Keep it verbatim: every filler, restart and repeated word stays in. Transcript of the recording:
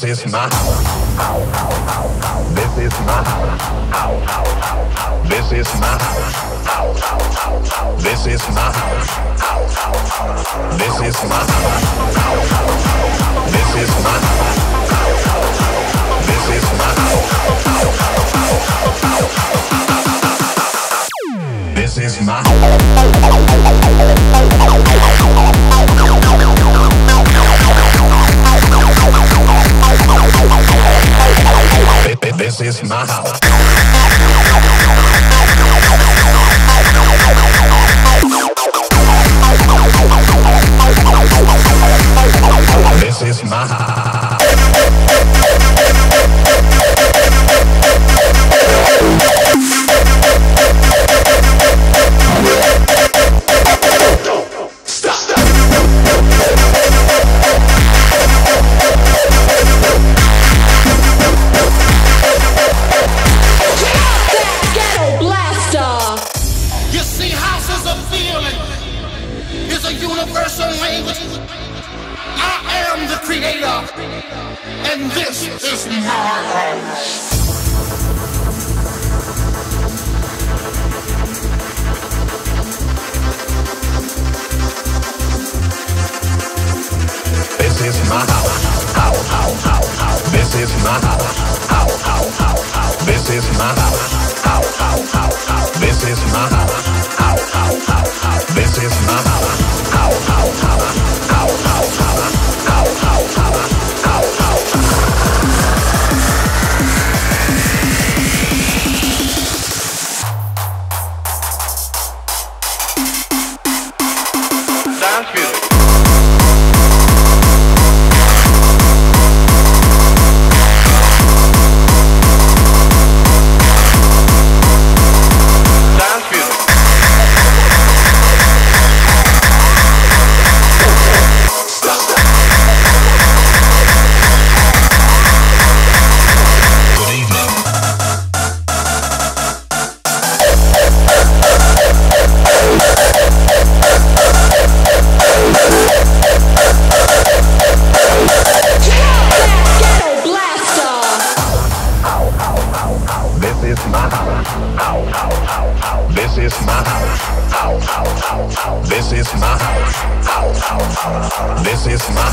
This is my house. This is my house. This is my house. This is my house. This is my house. This is my house. This is my house. This is my This is my house. This is my house. This is my